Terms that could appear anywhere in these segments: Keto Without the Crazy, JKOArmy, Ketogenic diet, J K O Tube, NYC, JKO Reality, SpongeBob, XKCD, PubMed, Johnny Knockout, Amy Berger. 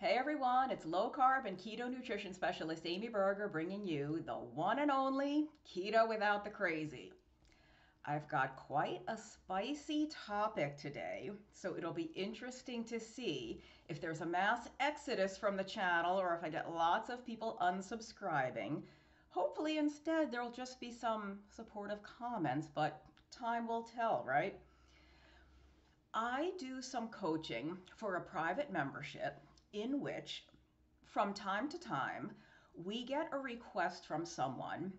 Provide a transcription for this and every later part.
Hey everyone, it's low carb and keto nutrition specialist Amy Berger bringing you the one and only Keto Without the Crazy. I've got quite a spicy topic today, so it'll be interesting to see if there's a mass exodus from the channel or if I get lots of people unsubscribing. Hopefully instead there'll just be some supportive comments, but time will tell, right? I do some coaching for a private membership in which from time to time we get a request from someone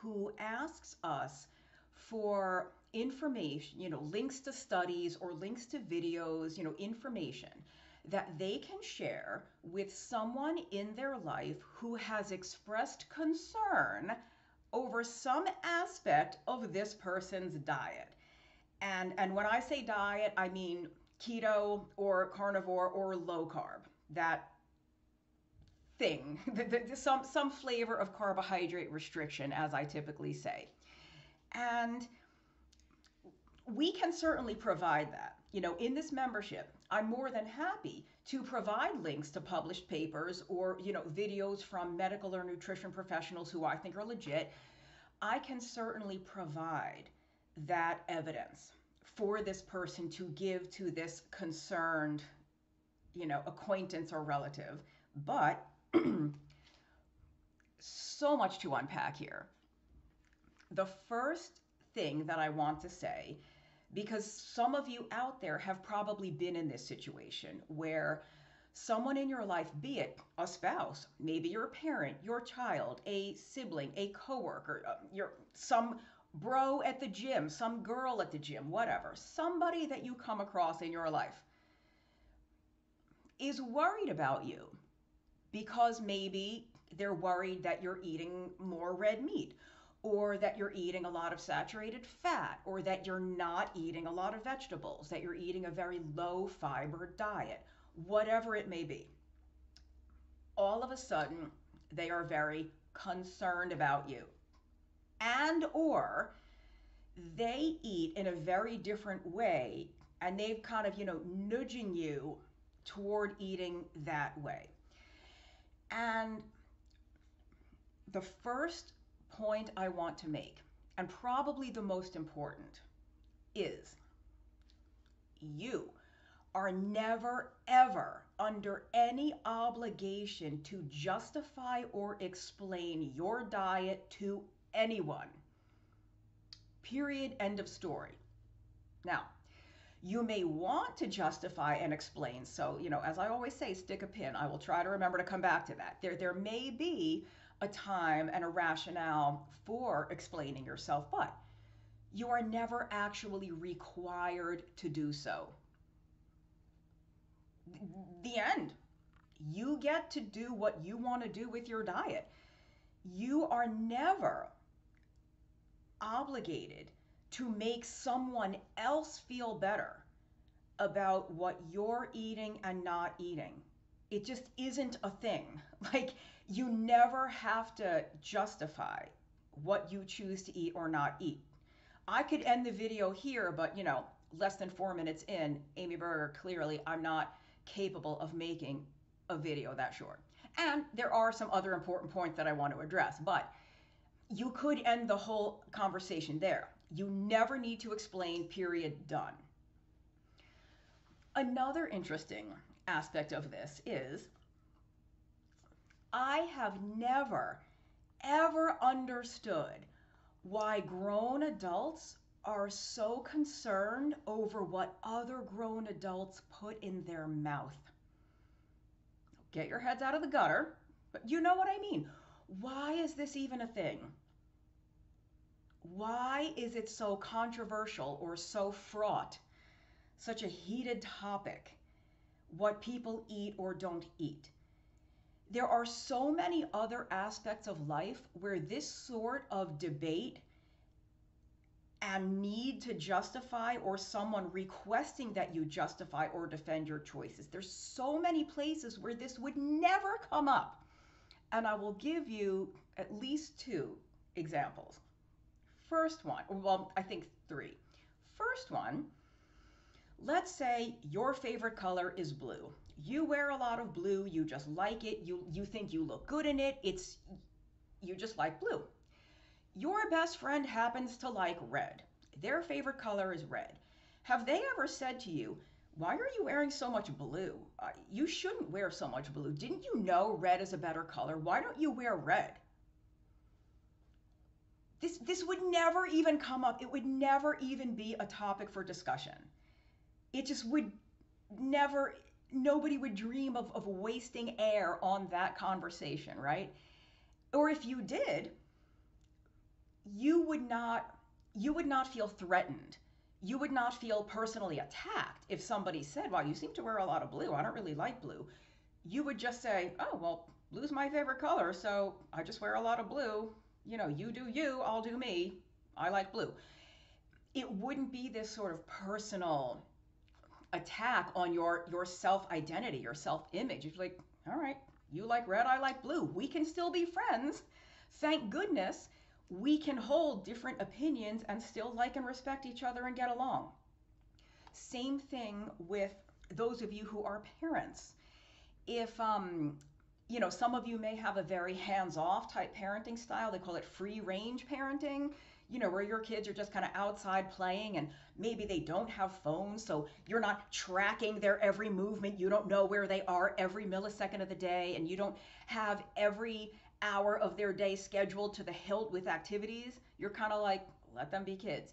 who asks us for information, links to studies or links to videos, information that they can share with someone in their life who has expressed concern over some aspect of this person's diet. And when I say diet, I mean keto or carnivore or low carb. That thing, some flavor of carbohydrate restriction, as I typically say. And we can certainly provide that. In this membership, I'm more than happy to provide links to published papers or, videos from medical or nutrition professionals who I think are legit. I can certainly provide that evidence for this person to give to this concerned person, acquaintance or relative, but so much to unpack here. The first thing that I want to say, because some of you out there have probably been in this situation where someone in your life, be it a spouse, maybe your parent, your child, a sibling, a coworker, some bro at the gym, some girl at the gym, whatever, somebody that you come across in your life is worried about you because maybe they're worried that you're eating more red meat or that you're eating a lot of saturated fat or that you're not eating a lot of vegetables, that you're eating a very low fiber diet, whatever it may be. All of a sudden, they are very concerned about you, and or they eat in a very different way and they've kind of, nudging you toward eating that way. And the first point I want to make, and probably the most important, is you are never, ever under any obligation to justify or explain your diet to anyone. Period. End of story. Now, you may want to justify and explain. So, as I always say, stick a pin. I will try to remember to come back to that. There may be a time and a rationale for explaining yourself, but you are never actually required to do so. The end. You get to do what you want to do with your diet. You are never obligated to make someone else feel better about what you're eating and not eating. It just isn't a thing. Like, you never have to justify what you choose to eat or not eat. I could end the video here, but less than 4 minutes in, Amy Berger, clearly I'm not capable of making a video that short. And there are some other important points that I want to address, but you could end the whole conversation there. You never need to explain, period, done. Another interesting aspect of this is I have never, ever understood why grown adults are so concerned over what other grown adults put in their mouth. Get your heads out of the gutter, but you know what I mean. Why is this even a thing? Why is it so controversial or so fraught, such a heated topic, what people eat or don't eat? There are so many other aspects of life where this sort of debate and need to justify or someone requesting that you justify or defend your choices. There's so many places where this would never come up. And I will give you at least two examples. First one, well, I think three. First one, let's say your favorite color is blue. you wear a lot of blue, you just like it, you think you look good in it, you just like blue. Your best friend happens to like red. Their favorite color is red. Have they ever said to you, why are you wearing so much blue? You shouldn't wear so much blue. Didn't you know red is a better color? Why don't you wear red? This would never even come up. It would never even be a topic for discussion. It just would never, nobody would dream of wasting air on that conversation, right? Or if you did, you would not feel threatened. You would not feel personally attacked if somebody said, well, you seem to wear a lot of blue. I don't really like blue. You would just say, oh, well, blue's my favorite color, so I just wear a lot of blue. You know, you do you, I'll do me. I like blue. It wouldn't be this sort of personal attack on your self-identity, your self-image. It's like, all right, you like red, I like blue. We can still be friends. Thank goodness. We can hold different opinions and still like and respect each other and get along. Same thing with those of you who are parents. If, you know, some of you may have a very hands-off type parenting style. They call it free-range parenting, you know, where your kids are just kind of outside playing and maybe they don't have phones, so you're not tracking their every movement. You don't know where they are every millisecond of the day, and you don't have every hour of their day scheduled to the hilt with activities. You're kind of like, let them be kids.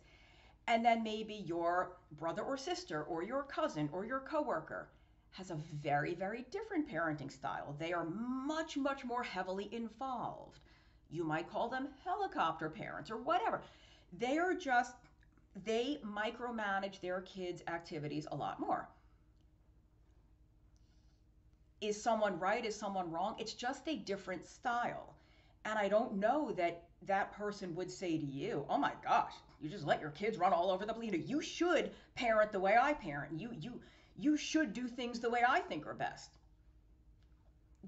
And then maybe your brother or sister or your cousin or your coworker has a very, very different parenting style. They are much, much more heavily involved. You might call them helicopter parents or whatever. They are just, they micromanage their kids' activities a lot more. Is someone right? Is someone wrong? It's just a different style. And I don't know that that person would say to you, oh my gosh, you just let your kids run all over the place. You should parent the way I parent. You should do things the way I think are best.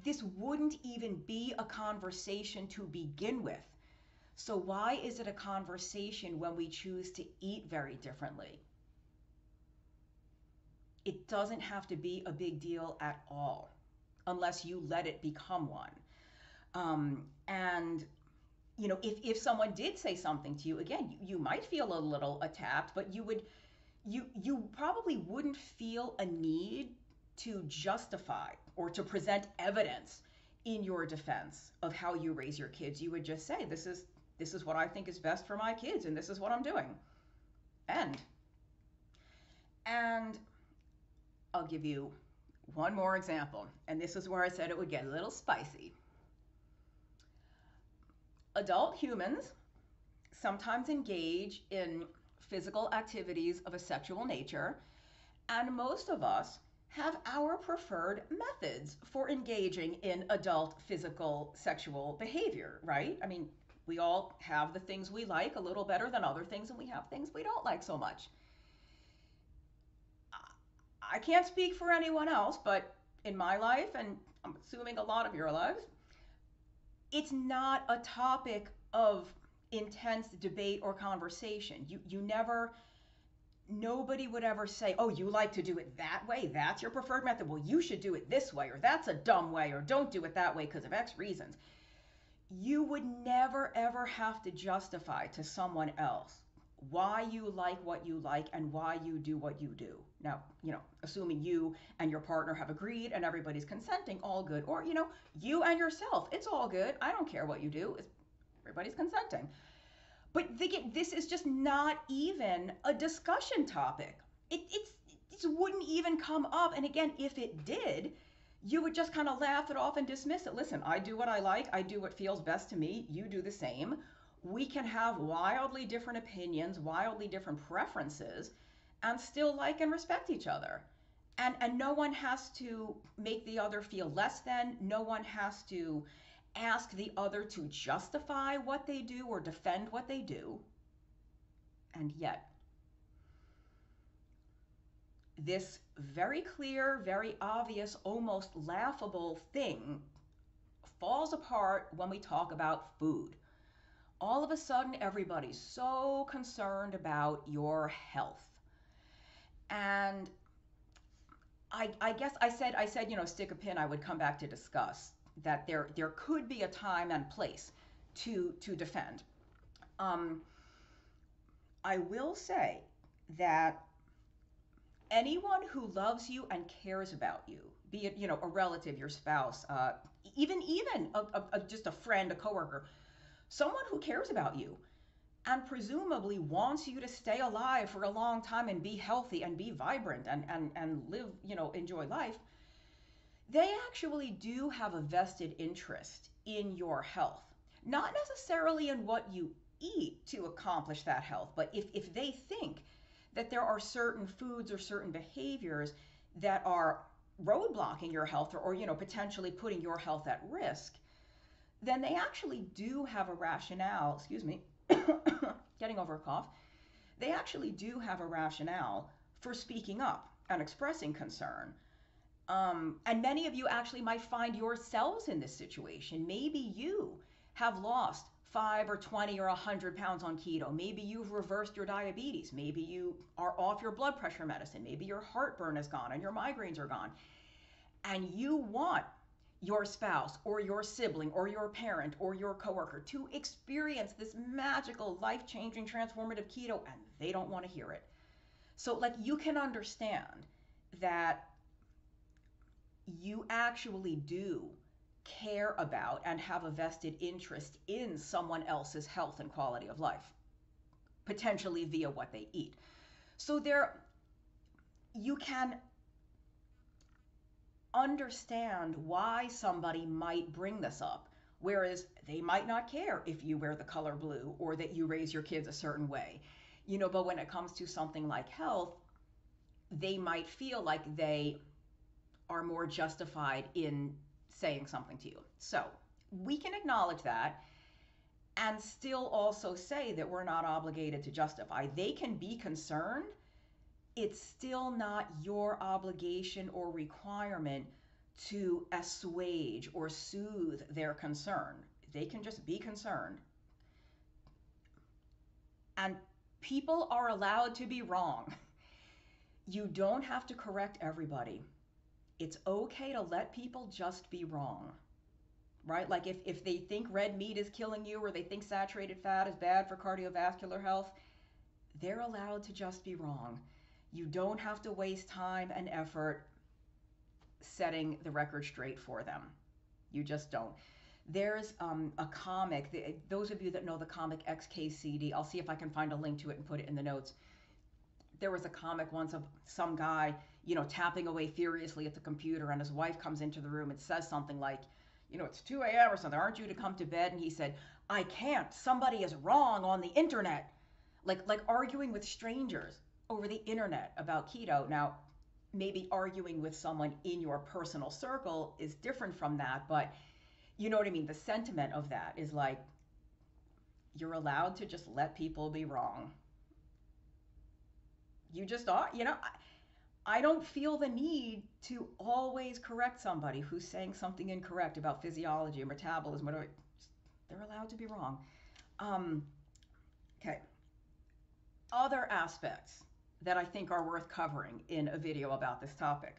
This wouldn't even be a conversation to begin with. So why is it a conversation when we choose to eat very differently? It doesn't have to be a big deal at all, unless you let it become one. And you know, if someone did say something to you, again, you might feel a little attacked, but you probably wouldn't feel a need to justify or to present evidence in your defense of how you raise your kids. You would just say, this is what I think is best for my kids, and this is what I'm doing. And I'll give you one more example, and this is where I said it would get a little spicy. Adult humans sometimes engage in physical activities of a sexual nature, and most of us have our preferred methods for engaging in adult physical sexual behavior, right? I mean, we all have the things we like a little better than other things, and we have things we don't like so much. I can't speak for anyone else, but in my life, and I'm assuming a lot of your lives, it's not a topic of intense debate or conversation. You never, nobody would ever say, oh, you like to do it that way, that's your preferred method, well, you should do it this way, or that's a dumb way, or don't do it that way because of X reasons. You would never, ever have to justify to someone else why you like what you like and why you do what you do. Now, you know, assuming you and your partner have agreed and everybody's consenting, all good. Or, you know, you and yourself, it's all good. I don't care what you do. Everybody's consenting. But this is just not even a discussion topic. It wouldn't even come up. And again, if it did, you would just kind of laugh it off and dismiss it. Listen, I do what I like. I do what feels best to me. You do the same. We can have wildly different opinions, wildly different preferences, and still like and respect each other. And no one has to make the other feel less than. No one has to ask the other to justify what they do or defend what they do. And yet, this very clear, very obvious, almost laughable thing falls apart when we talk about food. All of a sudden, everybody's so concerned about your health. And I guess I said, you know, stick a pin. I would come back to discuss that there could be a time and place to defend. I will say that anyone who loves you and cares about you, be it, you know, a relative, your spouse, even just a friend, a coworker, someone who cares about you and presumably wants you to stay alive for a long time and be healthy and be vibrant and live, you know, enjoy life, they actually do have a vested interest in your health. Not necessarily in what you eat to accomplish that health, but if they think that there are certain foods or certain behaviors that are roadblocking your health or you know, potentially putting your health at risk, then they actually do have a rationale, excuse me, getting over a cough, they actually do have a rationale for speaking up and expressing concern. And many of you actually might find yourselves in this situation. Maybe you have lost 5 or 20 or 100 pounds on keto. Maybe you've reversed your diabetes. Maybe you are off your blood pressure medicine. Maybe your heartburn is gone and your migraines are gone. And you want your spouse or your sibling or your parent or your coworker to experience this magical, life-changing, transformative keto, and they don't want to hear it. So like, you can understand that you actually do care about and have a vested interest in someone else's health and quality of life, potentially via what they eat. So there, you can understand why somebody might bring this up, whereas they might not care if you wear the color blue or that you raise your kids a certain way, you know. But when it comes to something like health, they might feel like they are more justified in saying something to you. So we can acknowledge that and still also say that we're not obligated to justify. They can be concerned. It's still not your obligation or requirement to assuage or soothe their concern. They can just be concerned. And people are allowed to be wrong. You don't have to correct everybody. It's okay to let people just be wrong, right? Like if they think red meat is killing you or they think saturated fat is bad for cardiovascular health, they're allowed to just be wrong. You don't have to waste time and effort setting the record straight for them. You just don't. There's a comic, those of you that know the comic XKCD, I'll see if I can find a link to it and put it in the notes. There was a comic once of some guy, you know, tapping away furiously at the computer, and his wife comes into the room and says something like, you know, it's 2 a.m. or something, aren't you to come to bed? And he said, I can't, somebody is wrong on the internet. Like arguing with strangers over the internet about keto. Now, maybe arguing with someone in your personal circle is different from that, but you know what I mean? The sentiment of that is like, you're allowed to just let people be wrong. You just are, you know, I don't feel the need to always correct somebody who's saying something incorrect about physiology or metabolism, whatever. They're allowed to be wrong. Okay. Other aspects that I think are worth covering in a video about this topic.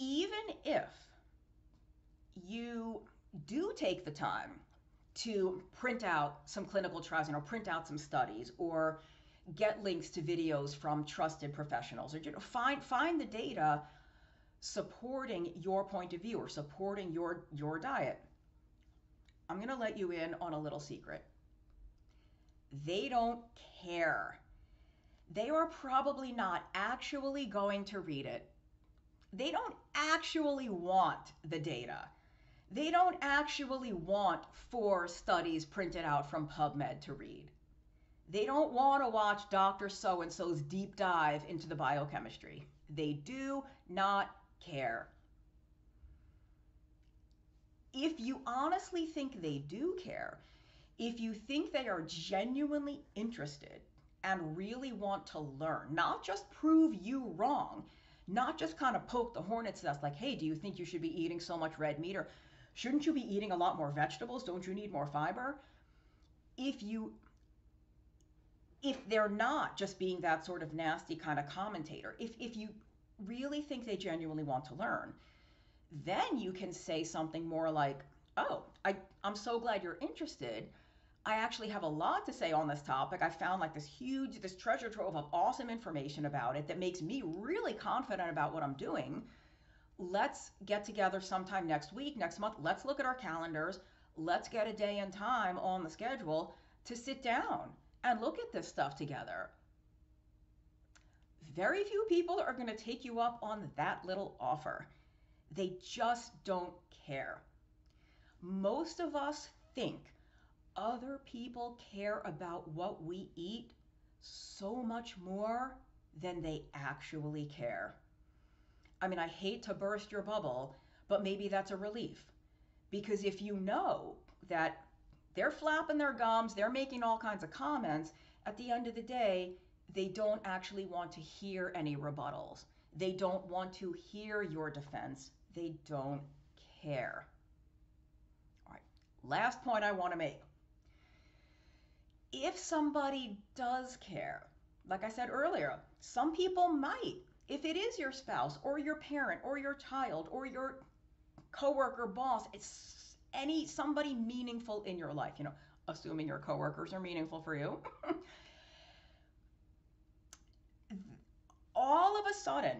Even if you do take the time to print out some clinical trials, you know, print out some studies or get links to videos from trusted professionals, or you know, find the data supporting your point of view or supporting your diet. I'm gonna let you in on a little secret. They don't care. They are probably not actually going to read it. They don't actually want the data. They don't actually want 4 studies printed out from PubMed to read. They don't want to watch Dr. So-and-so's deep dive into the biochemistry. They do not care. If you honestly think they do care, if you think they are genuinely interested and really want to learn, not just prove you wrong, not just kind of poke the hornet's nest like, hey, do you think you should be eating so much red meat, or shouldn't you be eating a lot more vegetables? Don't you need more fiber? If you if they're not just being that sort of nasty kind of commentator, if you really think they genuinely want to learn, then you can say something more like, oh, I'm so glad you're interested. I actually have a lot to say on this topic. I found like this treasure trove of awesome information about it that makes me really confident about what I'm doing. Let's get together sometime next week, next month. Let's look at our calendars. Let's get a day and time on the schedule to sit down and look at this stuff together. Very few people are going to take you up on that little offer. They just don't care. Most of us think other people care about what we eat so much more than they actually care. I mean, I hate to burst your bubble, but maybe that's a relief. Because if you know that they're flapping their gums, they're making all kinds of comments, at the end of the day, they don't actually want to hear any rebuttals. They don't want to hear your defense. They don't care. All right, last point I want to make. If somebody does care, like I said earlier, some people might. If it is your spouse or your parent or your child or your coworker, boss, it's somebody meaningful in your life, you know, assuming your coworkers are meaningful for you. All of a sudden,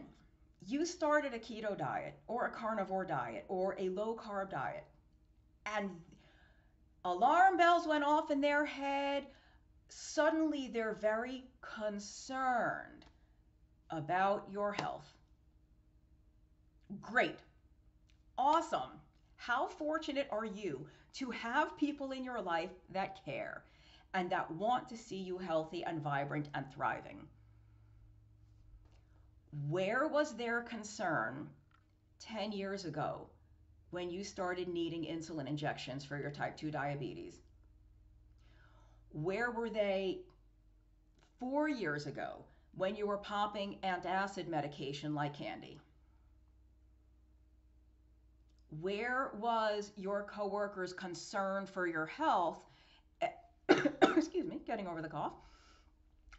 you started a keto diet or a carnivore diet or a low carb diet, and alarm bells went off in their head. Suddenly they're very concerned about your health. Great. Awesome. How fortunate are you to have people in your life that care and that want to see you healthy and vibrant and thriving? Where was their concern 10 years ago when you started needing insulin injections for your type 2 diabetes? Where were they 4 years ago when you were popping antacid medication like candy? Where was your coworker's concern for your health? Excuse me, getting over the cough.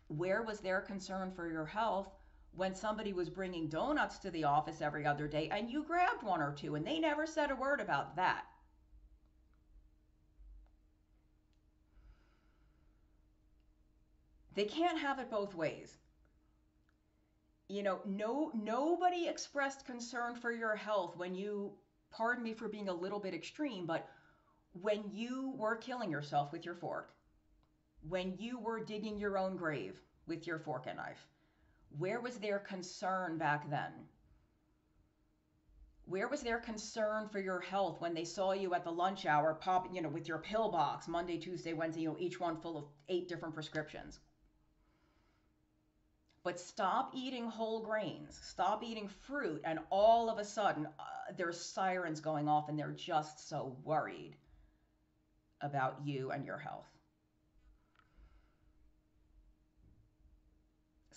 Where was their concern for your health when somebody was bringing donuts to the office every other day and you grabbed one or two and they never said a word about that? They can't have it both ways. You know, nobody expressed concern for your health when you, pardon me for being a little bit extreme, but when you were killing yourself with your fork, when you were digging your own grave with your fork and knife, where was their concern back then? Where was their concern for your health when they saw you at the lunch hour popping, you know, with your pill box Monday, Tuesday, Wednesday, you know, each one full of 8 different prescriptions? But stop eating whole grains, stop eating fruit, and all of a sudden there's sirens going off and they're just so worried about you and your health.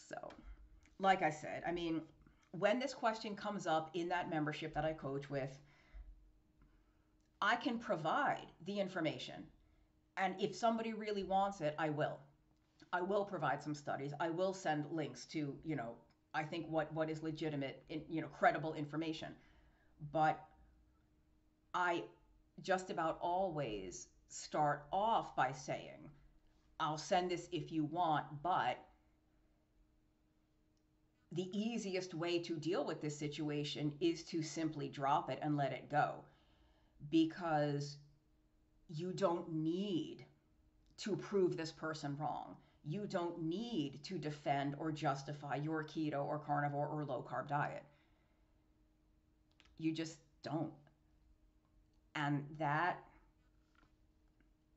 So, like I said, I mean, when this question comes up in that membership that I coach with, I can provide the information. And if somebody really wants it, I will. I will provide some studies. I will send links to, you know, I think what is legitimate, you know, credible information. But I just about always start off by saying, I'll send this if you want, but the easiest way to deal with this situation is to simply drop it and let it go, because you don't need to prove this person wrong. You don't need to defend or justify your keto or carnivore or low carb diet. You just don't. And that,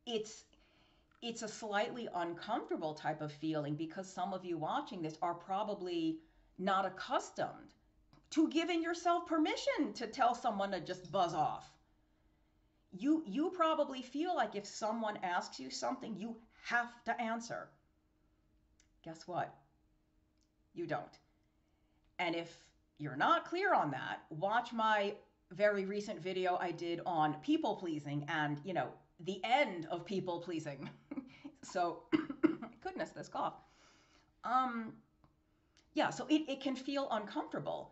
it's a slightly uncomfortable type of feeling, because some of you watching this are probably not accustomed to giving yourself permission to tell someone to just buzz off. You probably feel like if someone asks you something, you have to answer. Guess what? You don't. And if you're not clear on that, watch my very recent video I did on people pleasing and, you know, the end of people pleasing. So goodness, this cough. Yeah, so it can feel uncomfortable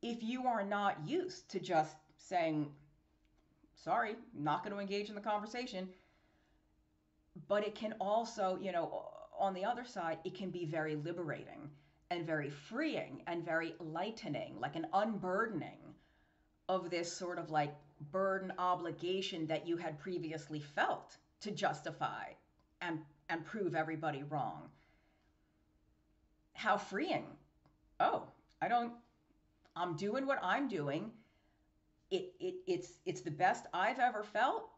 if you are not used to just saying, sorry, not going to engage in the conversation. But it can also, you know, on the other side, it can be very liberating and very freeing and very lightening, like an unburdening of this sort of like burden obligation that you had previously felt to justify and prove everybody wrong. How freeing. Oh, I'm doing what I'm doing. It's the best I've ever felt.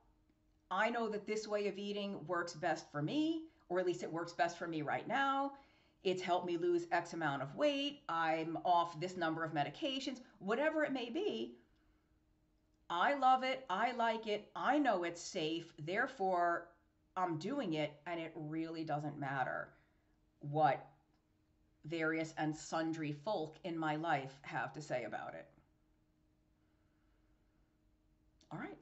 I know that this way of eating works best for me, or at least it works best for me right now. It's helped me lose X amount of weight. I'm off this number of medications, whatever it may be. I love it. I like it. I know it's safe. Therefore, I'm doing it. And it really doesn't matter what various and sundry folk in my life have to say about it. All right.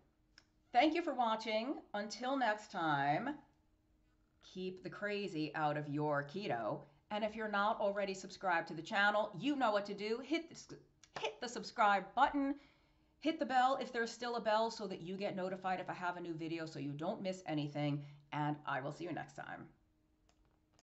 Thank you for watching. Until next time, keep the crazy out of your keto. And if you're not already subscribed to the channel, you know what to do. Hit the subscribe button. Hit the bell if there's still a bell so that you get notified if I have a new video so you don't miss anything. And I will see you next time.